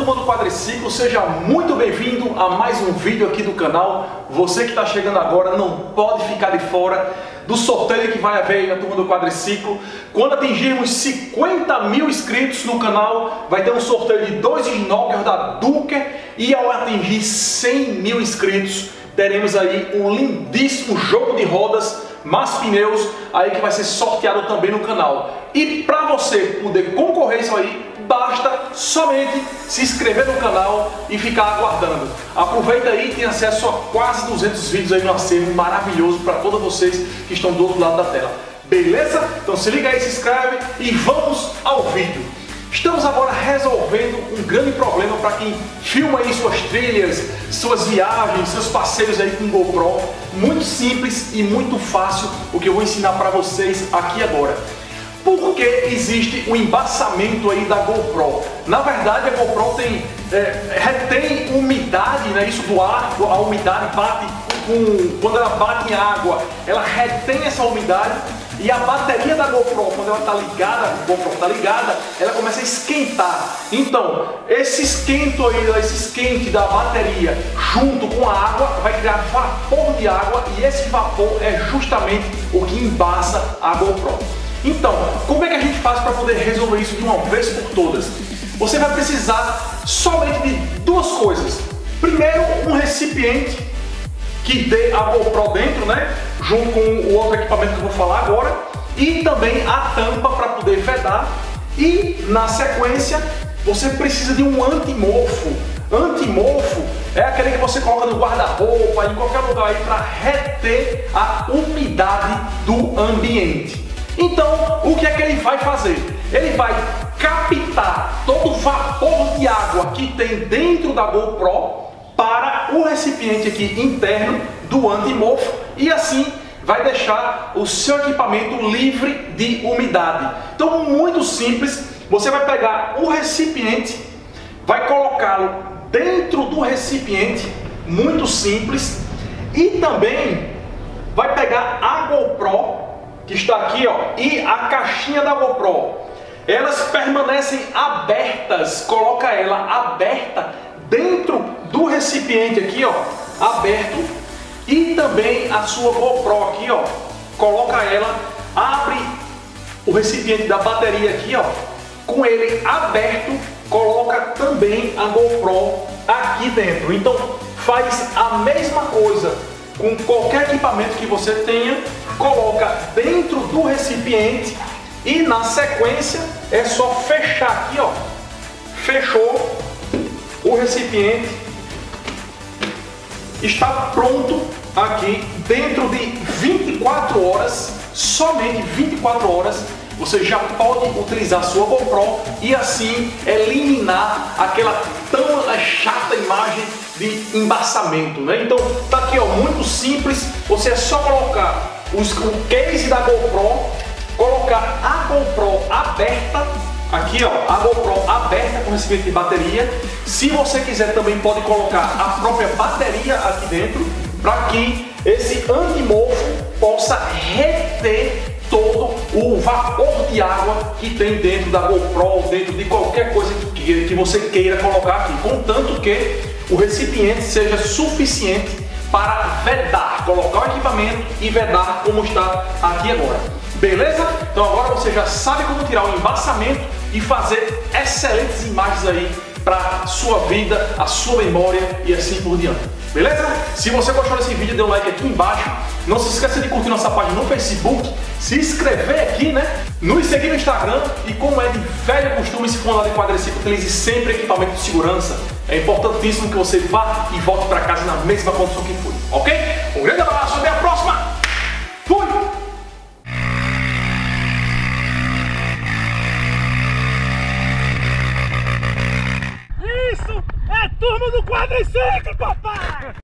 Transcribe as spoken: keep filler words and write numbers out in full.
turma do quadriciclo, seja muito bem-vindo a mais um vídeo aqui do canal. Você que está chegando agora não pode ficar de fora do sorteio que vai haver aí na turma do quadriciclo. Quando atingirmos cinquenta mil inscritos no canal, vai ter um sorteio de dois snoggers da Duque, e ao atingir cem mil inscritos, teremos aí um lindíssimo jogo de rodas mais pneus aí que vai ser sorteado também no canal. E para você poder concorrer isso aí, basta somente se inscrever no canal e ficar aguardando. Aproveita aí e tem acesso a quase duzentos vídeos aí no acervo maravilhoso para todos vocês que estão do outro lado da tela. Beleza? Então se liga aí, se inscreve e vamos ao vídeo. Estamos agora resolvendo um grande problema para quem filma aí suas trilhas, suas viagens, seus passeios aí com GoPro. Muito simples e muito fácil o que eu vou ensinar para vocês aqui agora. Por que existe o embaçamento aí da GoPro? Na verdade, a GoPro tem, é, retém umidade, né? Isso do ar, a umidade bate com, quando ela bate em água, ela retém essa umidade. E a bateria da GoPro, quando ela está ligada, a GoPro está ligada, ela começa a esquentar. Então, esse esquento aí, esse esquente da bateria junto com a água vai criar vapor de água, e esse vapor é justamente o que embaça a GoPro. Então, como é que a gente faz para poder resolver isso de uma vez por todas? Você vai precisar somente de duas coisas. Primeiro, um recipiente que dê a GoPro dentro, né? Junto com o outro equipamento que eu vou falar agora, e também a tampa para poder vedar. E na sequência você precisa de um antimofo. Antimofo é aquele que você coloca no guarda-roupa, em qualquer lugar aí, para reter a umidade do ambiente. Então, o que é que ele vai fazer? Ele vai captar todo o vapor de água que tem dentro da GoPro para o recipiente aqui interno do antimofo, e assim vai deixar o seu equipamento livre de umidade. Então, muito simples, você vai pegar o recipiente, vai colocá-lo dentro do recipiente, muito simples, e também vai pegar a GoPro, que está aqui, ó, e a caixinha da GoPro. Elas permanecem abertas, coloca ela aberta dentro do recipiente aqui, ó, aberto, e também a sua GoPro aqui, ó, coloca ela, abre o recipiente da bateria aqui, ó, com ele aberto, coloca também a GoPro aqui dentro. Então faz a mesma coisa com qualquer equipamento que você tenha, coloca dentro do recipiente e na sequência é só fechar aqui, ó, fechou. O recipiente está pronto aqui. Dentro de vinte e quatro horas, somente vinte e quatro horas, você já pode utilizar sua GoPro e assim eliminar aquela tão chata imagem de embaçamento, né? Então tá aqui, ó, muito simples, você é só colocar os, o case da GoPro, colocar a GoPro aberta aqui, ó, a GoPro aberta com recipiente de bateria. Se você quiser também pode colocar a própria bateria aqui dentro, para que esse antimofo possa reter todo o vapor de água que tem dentro da GoPro, dentro de qualquer coisa que, que você queira colocar aqui, contanto que o recipiente seja suficiente para vedar, colocar o equipamento e vedar como está aqui agora. Beleza? Então agora você já sabe como tirar o embaçamento e fazer excelentes imagens aí para sua vida, a sua memória e assim por diante. Beleza? Se você gostou desse vídeo, dê um like aqui embaixo. Não se esqueça de curtir nossa página no Facebook, se inscrever aqui, né? Nos seguir no Instagram e, como é de velho costume, se for andar de quadriciclo, utilize sempre equipamento de segurança. É importantíssimo que você vá e volte para casa na mesma condição que foi, ok? Um grande abraço, até a próxima! Turma do quadriciclo, papai!